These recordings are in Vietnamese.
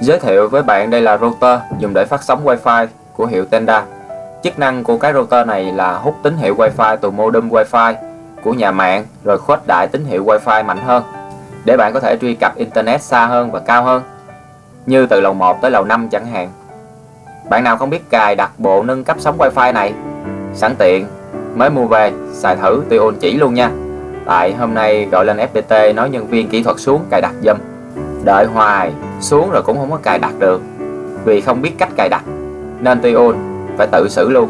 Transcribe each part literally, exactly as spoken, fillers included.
Giới thiệu với bạn, đây là router dùng để phát sóng Wi-Fi của hiệu Tenda. Chức năng của cái router này là hút tín hiệu Wi-Fi từ modem Wi-Fi của nhà mạng rồi khuếch đại tín hiệu Wi-Fi mạnh hơn để bạn có thể truy cập Internet xa hơn và cao hơn, như từ lầu một tới lầu năm chẳng hạn. Bạn nào không biết cài đặt bộ nâng cấp sóng Wi-Fi này, sẵn tiện mới mua về xài thử Tiun chỉ luôn nha. Tại hôm nay gọi lên ép pê tê nói nhân viên kỹ thuật xuống cài đặt giùm, đợi hoài xuống rồi cũng không có cài đặt được. Vì không biết cách cài đặt nên Tiun phải tự xử luôn.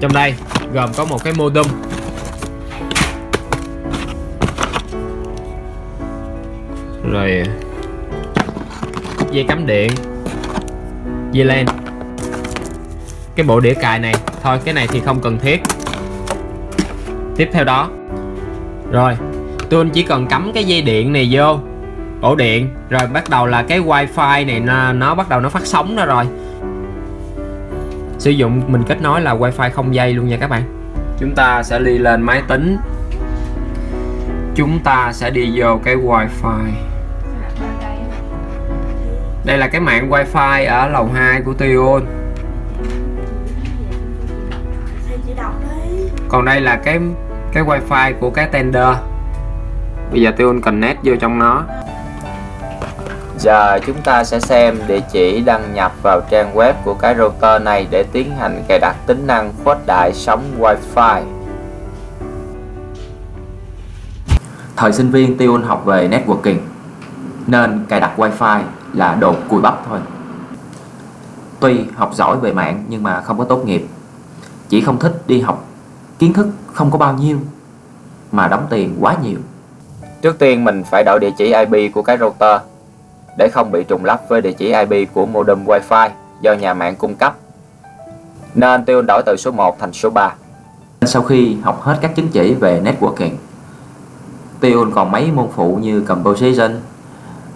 Trong đây gồm có một cái modem, rồi dây cắm điện, dây LAN, cái bộ đĩa cài này thôi, cái này thì không cần thiết. Tiếp theo đó rồi Tiun chỉ cần cắm cái dây điện này vô ổ điện rồi bắt đầu là cái Wi-Fi này nó, nó bắt đầu nó phát sóng ra rồi. Sử dụng mình kết nối là Wi-Fi không dây luôn nha các bạn. Chúng ta sẽ đi lên máy tính, chúng ta sẽ đi vô cái Wi-Fi. Đây là cái mạng Wi-Fi ở lầu hai của Tiun. Còn đây là cái cái Wi-Fi của cái Tenda. Bây giờ Tiun connect vô trong nó. Giờ chúng ta sẽ xem địa chỉ đăng nhập vào trang web của cái router này để tiến hành cài đặt tính năng khuếch đại sóng Wi-Fi. Thời sinh viên Tiun học về networking nên cài đặt Wi-Fi là đồ cùi bắp thôi. Tuy học giỏi về mạng nhưng mà không có tốt nghiệp, chỉ không thích đi học, kiến thức không có bao nhiêu mà đóng tiền quá nhiều. Trước tiên mình phải đổi địa chỉ i pê của cái router để không bị trùng lắp với địa chỉ i pê của modem Wi-Fi do nhà mạng cung cấp, nên Tiun đổi từ số một thành số ba. Sau khi học hết các chứng chỉ về networking, Tiun còn mấy môn phụ như composition,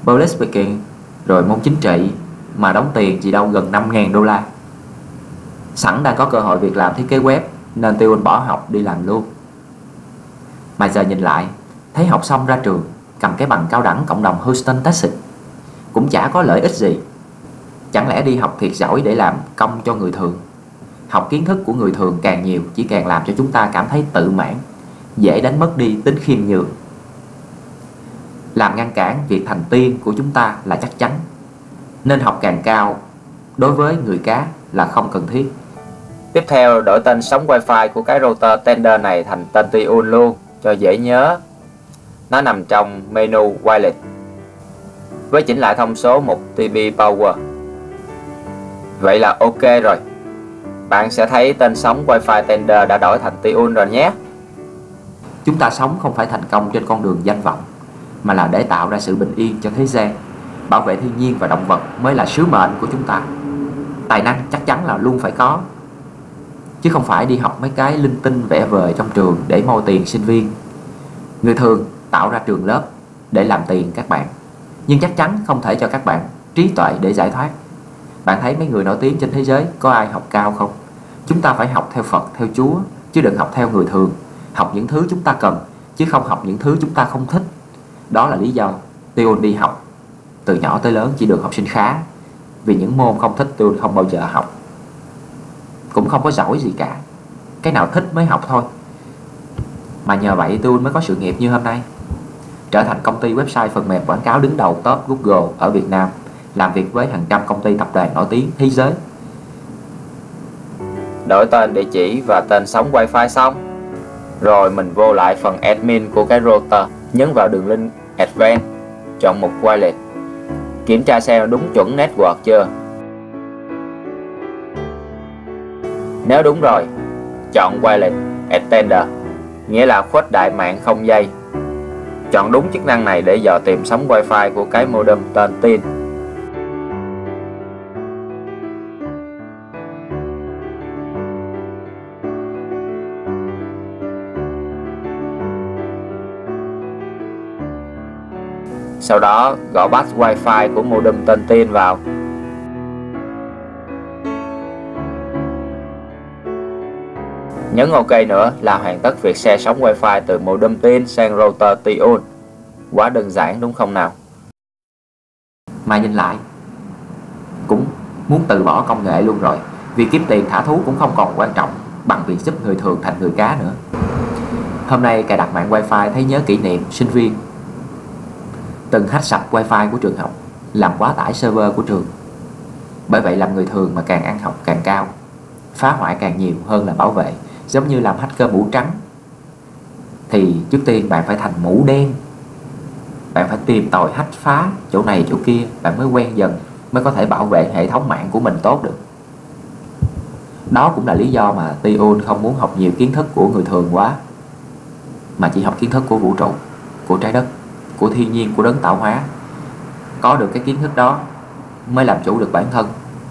public speaking, rồi môn chính trị mà đóng tiền chỉ đâu gần năm ngàn đô la. Sẵn đang có cơ hội việc làm thiết kế web nên Tiun bỏ học đi làm luôn. Mà giờ nhìn lại thấy học xong ra trường cầm cái bằng cao đẳng cộng đồng Houston Texas cũng chả có lợi ích gì. Chẳng lẽ đi học thiệt giỏi để làm công cho người thường? Học kiến thức của người thường càng nhiều chỉ càng làm cho chúng ta cảm thấy tự mãn, dễ đánh mất đi tính khiêm nhường. Làm ngăn cản việc thành tiên của chúng ta là chắc chắn, nên học càng cao đối với người cá là không cần thiết. Tiếp theo đổi tên sóng Wi-Fi của cái router Tender này thành tên Tiun luôn cho dễ nhớ. Nó nằm trong menu Wireless với chỉnh lại thông số một ti pi power. Vậy là ok rồi. Bạn sẽ thấy tên sóng Wi-Fi Tender đã đổi thành Tiun rồi nhé. Chúng ta sống không phải thành công trên con đường danh vọng mà là để tạo ra sự bình yên cho thế gian. Bảo vệ thiên nhiên và động vật mới là sứ mệnh của chúng ta. Tài năng chắc chắn là luôn phải có, chứ không phải đi học mấy cái linh tinh vẽ vời trong trường để moi tiền sinh viên. Người thường tạo ra trường lớp để làm tiền các bạn, nhưng chắc chắn không thể cho các bạn trí tuệ để giải thoát. Bạn thấy mấy người nổi tiếng trên thế giới có ai học cao không? Chúng ta phải học theo Phật, theo Chúa, chứ đừng học theo người thường. Học những thứ chúng ta cần, chứ không học những thứ chúng ta không thích. Đó là lý do Tiun đi học. Từ nhỏ tới lớn chỉ được học sinh khá, vì những môn không thích Tiun không bao giờ học. Cũng không có giỏi gì cả, cái nào thích mới học thôi. Mà nhờ vậy Tiun mới có sự nghiệp như hôm nay, trở thành công ty website phần mềm quảng cáo đứng đầu top Google ở Việt Nam, làm việc với hàng trăm công ty tập đoàn nổi tiếng thế giới. Đổi tên địa chỉ và tên sóng Wi-Fi xong rồi mình vô lại phần admin của cái router, nhấn vào đường link Advanced, chọn mục Wireless, kiểm tra xem đúng chuẩn network chưa. Nếu đúng rồi, chọn Wireless Extender, nghĩa là khuếch đại mạng không dây. Chọn đúng chức năng này để dò tìm sóng Wi-Fi của cái modem tên Tiun. Sau đó gõ pass Wi-Fi của modem tên Tiun vào. Nhấn ok nữa là hoàn tất việc share sóng Wi-Fi từ modem Tiun sang router Tiun. Quá đơn giản đúng không nào? Mà nhìn lại cũng muốn từ bỏ công nghệ luôn rồi. Vì kiếm tiền thả thú cũng không còn quan trọng bằng việc giúp người thường thành người cá nữa. Hôm nay cài đặt mạng wifi thấy nhớ kỷ niệm sinh viên từng hack sạch wifi của trường học, làm quá tải server của trường. Bởi vậy làm người thường mà càng ăn học càng cao, phá hoại càng nhiều hơn là bảo vệ. Giống như làm hacker mũ trắng thì trước tiên bạn phải thành mũ đen. Bạn phải tìm tòi hack phá chỗ này chỗ kia, bạn mới quen dần, mới có thể bảo vệ hệ thống mạng của mình tốt được. Đó cũng là lý do mà Tiun không muốn học nhiều kiến thức của người thường quá, mà chỉ học kiến thức của vũ trụ, của trái đất, của thiên nhiên, của đấng tạo hóa. Có được cái kiến thức đó mới làm chủ được bản thân,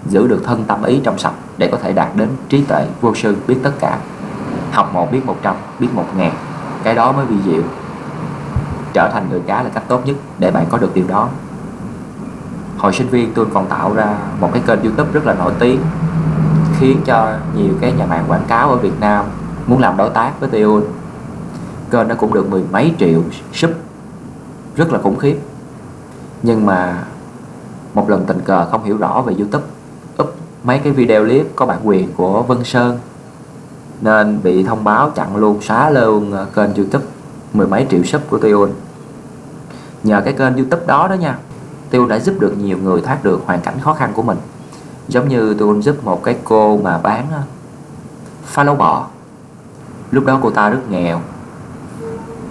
giữ được thân tâm ý trong sạch để có thể đạt đến trí tuệ vô sư, biết tất cả. Học một biết một trăm, biết một ngàn. Cái đó mới vi diệu. Trở thành người cá là cách tốt nhất để bạn có được điều đó. Hồi sinh viên tôi còn tạo ra một cái kênh YouTube rất là nổi tiếng, khiến cho nhiều cái nhà mạng quảng cáo ở Việt Nam muốn làm đối tác với Tiun. Kênh nó cũng được mười mấy triệu sub, rất là khủng khiếp. Nhưng mà một lần tình cờ không hiểu rõ về YouTube, up mấy cái video clip có bản quyền của Vân Sơn, nên bị thông báo chặn luôn, xóa luôn kênh YouTube mười mấy triệu sub của Tiun. Nhờ cái kênh YouTube đó đó nha, Tiun đã giúp được nhiều người thoát được hoàn cảnh khó khăn của mình. Giống như Tiun giúp một cái cô mà bán phá lấu bò. Lúc đó cô ta rất nghèo,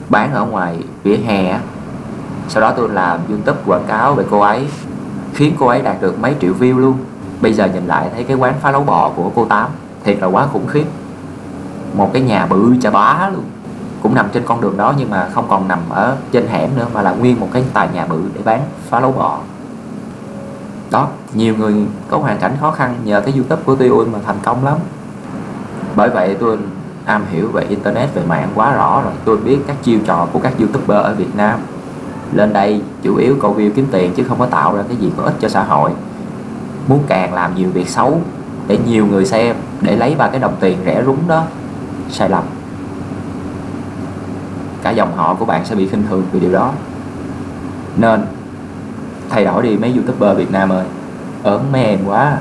bán ở ngoài vỉa hè. Sau đó Tiun làm YouTube quảng cáo về cô ấy, khiến cô ấy đạt được mấy triệu view luôn. Bây giờ nhìn lại thấy cái quán phá lấu bò của cô Tám thiệt là quá khủng khiếp. Một cái nhà bự chà bá luôn, cũng nằm trên con đường đó nhưng mà không còn nằm ở trên hẻm nữa, mà là nguyên một cái tòa nhà bự để bán phá lấu bò. Đó, nhiều người có hoàn cảnh khó khăn nhờ cái YouTube của Tiun mà thành công lắm. Bởi vậy tôi am hiểu về internet, về mạng quá rõ rồi, tôi biết các chiêu trò của các YouTuber ở Việt Nam. Lên đây chủ yếu câu view kiếm tiền chứ không có tạo ra cái gì có ích cho xã hội. Muốn càng làm nhiều việc xấu để nhiều người xem, để lấy ba cái đồng tiền rẻ rúng đó, sai lầm. Cả dòng họ của bạn sẽ bị khinh thường vì điều đó. Nên thay đổi đi mấy YouTuber Việt Nam ơi, ớn mềm quá.